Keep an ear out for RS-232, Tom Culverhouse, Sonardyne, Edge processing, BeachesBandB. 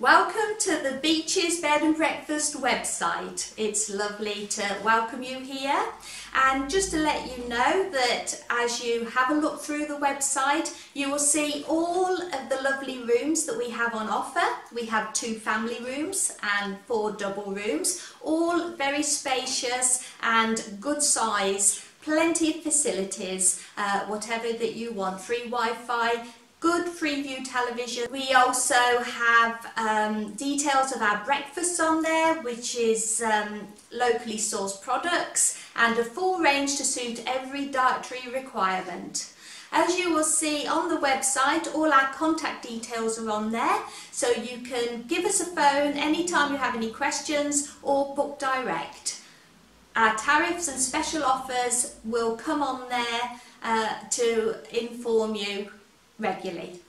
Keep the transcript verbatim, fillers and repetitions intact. Welcome to the Beaches Bed and Breakfast website. It's lovely to welcome you here, and just to let you know that as you have a look through the website you will see all of the lovely rooms that we have on offer. We have two family rooms and four double rooms, all very spacious and good size, plenty of facilities, uh, whatever that you want, free Wi-Fi, good Freeview television. We also have um, details of our breakfasts on there, which is um, locally sourced products and a full range to suit every dietary requirement. As you will see on the website, all our contact details are on there, so you can give us a phone anytime you have any questions or book direct. Our tariffs and special offers will come on there uh, to inform you regularly.